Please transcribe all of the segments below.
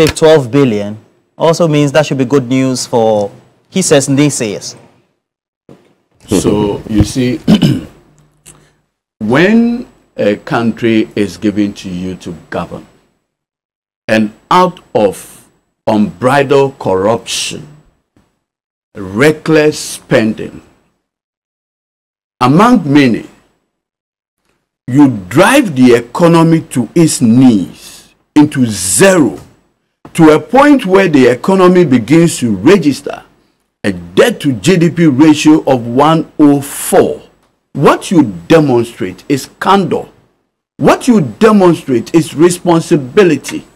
Save 12 billion also means that should be good news for he says naysayers. So you see, when a country is given to you to govern, and out of unbridled corruption, reckless spending, among many, you drive the economy to its knees, into zero, to a point where the economy begins to register a debt to GDP ratio of 104. What you demonstrate is candor. What you demonstrate is responsibility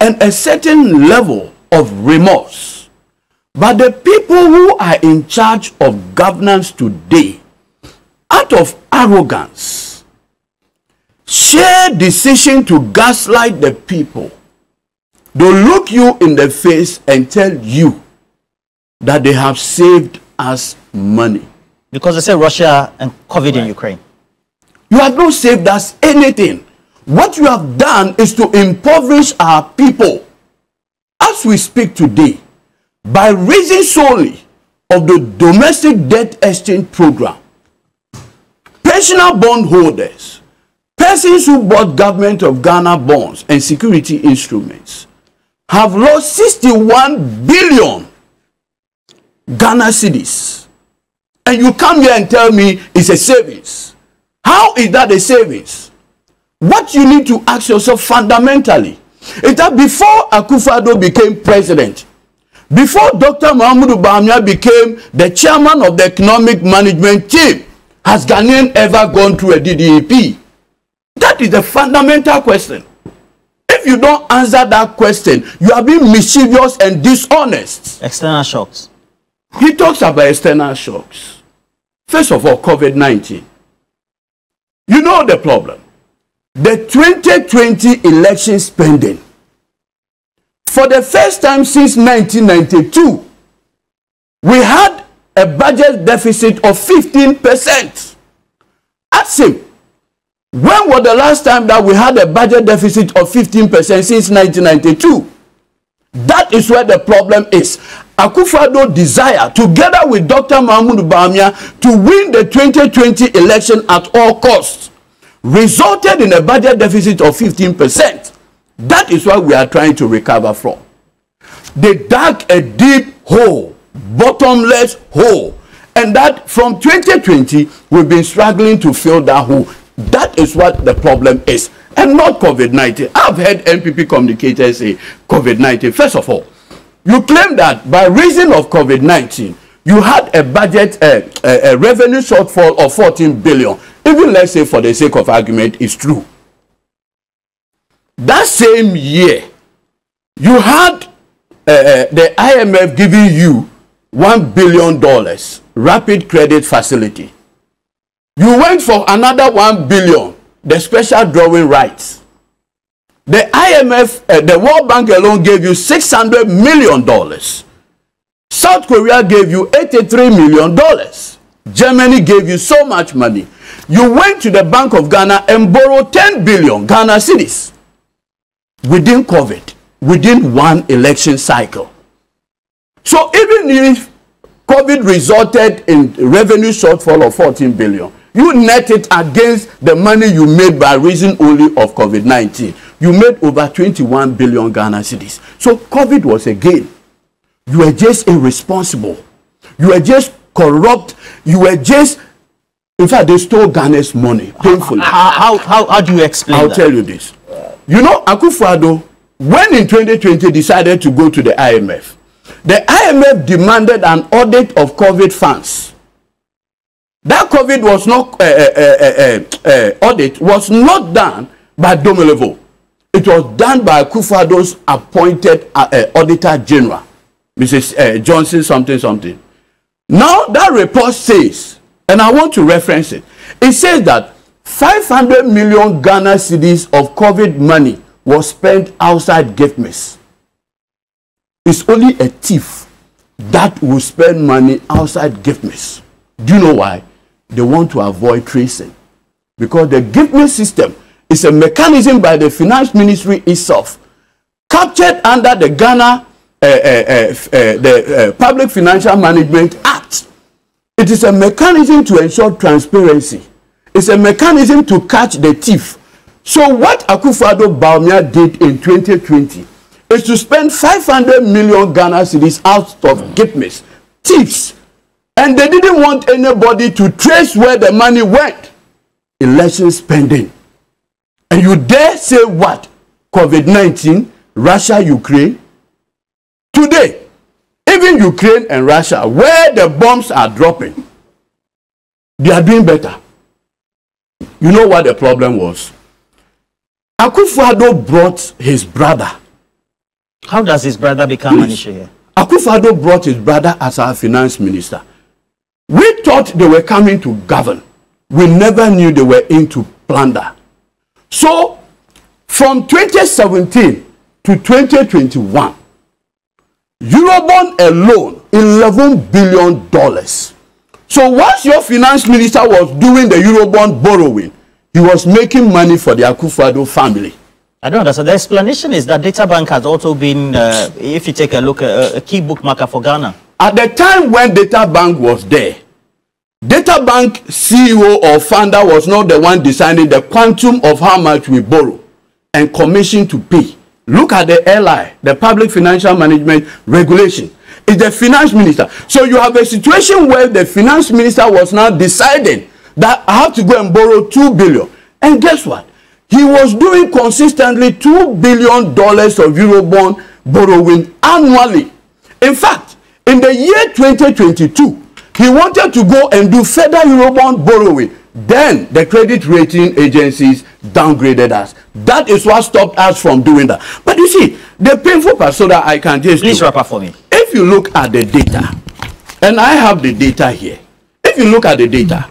and a certain level of remorse. But the people who are in charge of governance today, out of arrogance, share decision to gaslight the people. They look you in the face and tell you that they have saved us money. Because they say Russia and COVID in Ukraine. You have not saved us anything. What you have done is to impoverish our people. As we speak today, by reason solely of the domestic debt exchange program, personal bondholders, persons who bought government of Ghana bonds and security instruments, have lost 61 billion Ghana cedis. And you come here and tell me it's a savings. How is that a savings? What you need to ask yourself fundamentally is that before Akufo-Addo became president, before Dr. Mahamudu Bawumia became the chairman of the economic management team, has Ghanaian ever gone through a DDEP? That is the fundamental question. If you don't answer that question, you are being mischievous and dishonest. External shocks. He talks about external shocks. First of all, COVID-19. You know the problem. The 2020 election spending. For the first time since 1992, we had a budget deficit of 15%. Ask him, when was the last time that we had a budget deficit of 15% since 1992? That is where the problem is. Akufo-Addo desire, together with Dr. Mahamudu Bawumia, to win the 2020 election at all costs, resulted in a budget deficit of 15%. That is what we are trying to recover from. They dug a deep hole, bottomless hole, and that from 2020, we've been struggling to fill that hole. That is what the problem is, and not COVID-19. I've heard NPP communicators say COVID-19. First of all, you claim that by reason of COVID-19, you had a budget, a revenue shortfall of 14 billion. Even let's say for the sake of argument, it's true. That same year, you had the IMF giving you $1 billion, rapid credit facility. You went for another 1 billion, the special drawing rights. The IMF, the World Bank alone gave you $600 million. South Korea gave you $83 million. Germany gave you so much money. You went to the Bank of Ghana and borrowed 10 billion Ghana cedis within COVID, within one election cycle. So even if COVID resulted in revenue shortfall of 14 billion, you net it against the money you made by reason only of COVID-19. You made over 21 billion Ghana cedis. So COVID was a game. You were just irresponsible. You were just corrupt. You were just, in fact, they stole Ghana's money, painfully. How do you explain that? I'll tell you this. You know, Akufo-Addo, when in 2020 decided to go to the IMF, the IMF demanded an audit of COVID funds. That COVID was not audit was not done by Domelevo. It was done by Kufado's appointed auditor general, Mrs. Johnson something something. Now that report says, and I want to reference it. It says that 500 million Ghana cedis of COVID money was spent outside GIPMIS. It's only a thief that will spend money outside GIFMIS. Do you know why? They want to avoid tracing. Because the GIPMIS system is a mechanism by the finance ministry itself captured under the Ghana the Public Financial Management Act. It is a mechanism to ensure transparency. It's a mechanism to catch the thief. So what Akufo-Addo Bawumia did in 2020 is to spend 500 million Ghana cedis out of GIPMIS, thieves, and they didn't want anybody to trace where the money went. Election spending. And you dare say what? COVID-19, Russia, Ukraine. Today, even Ukraine and Russia, where the bombs are dropping, they are doing better. You know what the problem was? Akufo-Addo brought his brother. How does his brother become an issue here? Akufo-Addo brought his brother as our finance minister. We thought they were coming to govern. We never knew they were into plunder. So, from 2017 to 2021, Eurobond alone, $11 billion. So once your finance minister was doing the Eurobond borrowing, he was making money for the Akufo-Addo family. I don't understand. The explanation is that Data Bank has also been, if you take a look, a key bookmaker for Ghana. At the time when Data Bank was there, Data Bank CEO or founder was not the one deciding the quantum of how much we borrow and commission to pay. Look at the LI, the Public Financial Management Regulation. It's the finance minister. So you have a situation where the finance minister was now deciding that I have to go and borrow $2 billion. And guess what? He was doing consistently $2 billion of Eurobond borrowing annually. In fact, in the year 2022, he wanted to go and do further Eurobond borrowing. Then the credit rating agencies downgraded us. That is what stopped us from doing that. But you see, the painful persona I can just... Please wrap up for me. If you look at the data, and I have the data here. If you look at the data,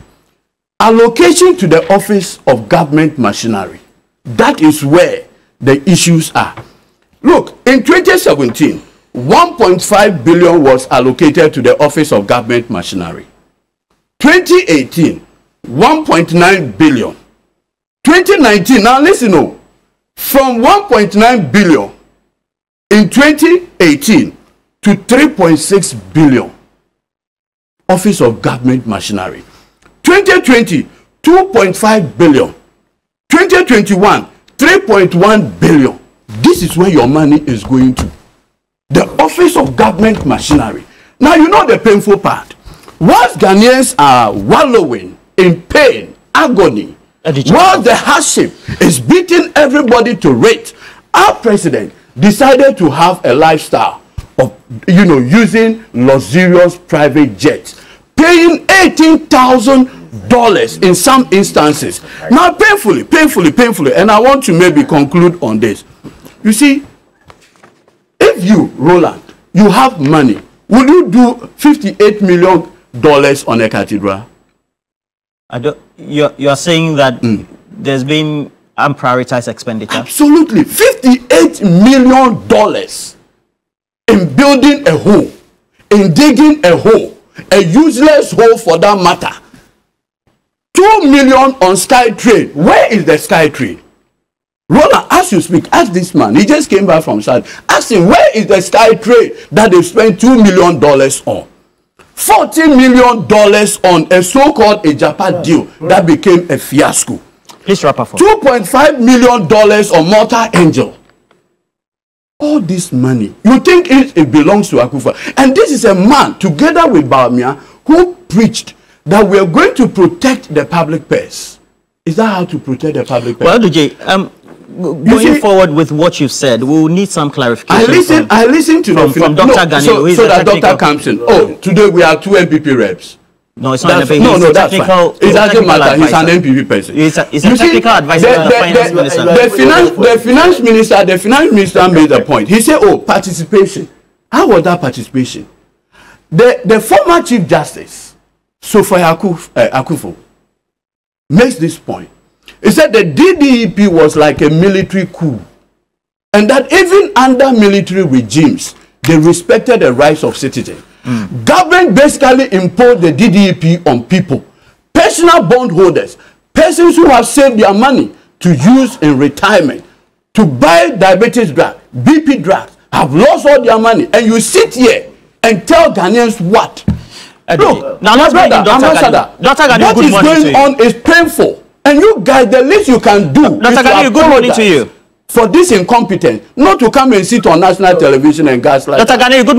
allocation to the office of government machinery, that is where the issues are. Look, in 2017, 1.5 billion was allocated to the office of government machinery. 2018, 1.9 billion. 2019, now listen, from 1.9 billion in 2018 to 3.6 billion office of government machinery. 2020, 2.5 billion. 2021, 3.1 billion. This is where your money is going to. The office of government machinery. Now, you know the painful part. Whilst Ghanaians are wallowing in pain, agony, whilst the hardship is beating everybody to rate, our president decided to have a lifestyle of, you know, using luxurious private jets, paying $18,000 in some instances. Now, painfully, and I want to maybe conclude on this. You see, if you, Roland, you have money, will you do $58 million on a cathedral? I don't, you're saying that there's been unprioritized expenditure? Absolutely. $58 million in building a hole, in digging a hole, a useless hole for that matter. $2 million on SkyTrain. Where is the SkyTrain? Roland, as you speak, ask this man. He just came back from Saudi. Ask him, where is the SkyTrain that they spent $2 million on? $40 million on a so-called Ajapa deal that became a fiasco. Please wrap up. $2.5 million on Mortar Angel. All this money, you think it belongs to Akufo. And this is a man, together with Bawumia, who preached that we are going to protect the public purse. Is that how to protect the public purse? Well, DJ, going forward with what you've said, we'll need some clarification. I listened to Dr. Ghanil, so that Dr. Campson. Oh, today we are two MPP reps. No, it's not an MPP. No, that's fine. It doesn't matter. He's an MPP person. It's a technical advisor to the finance minister. The finance minister made a point. He said, oh, participation. How was that participation? The former Chief Justice, Sophia Akuf, makes this point. He said the DDEP was like a military coup, and that even under military regimes, they respected the rights of citizens. Government basically imposed the DDEP on people, personal bondholders, persons who have saved their money to use in retirement, to buy diabetes drugs. BP draft have lost all their money, and you sit here and tell Ghanaians what? Look, now let's bring in Dr. Ghanaian, what is going on is painful. And you guys, the least you can do Dr. Ghanaian, good morning to you. For this incompetence, not to come and sit on national television and gaslight. Dr. Ghanaian, good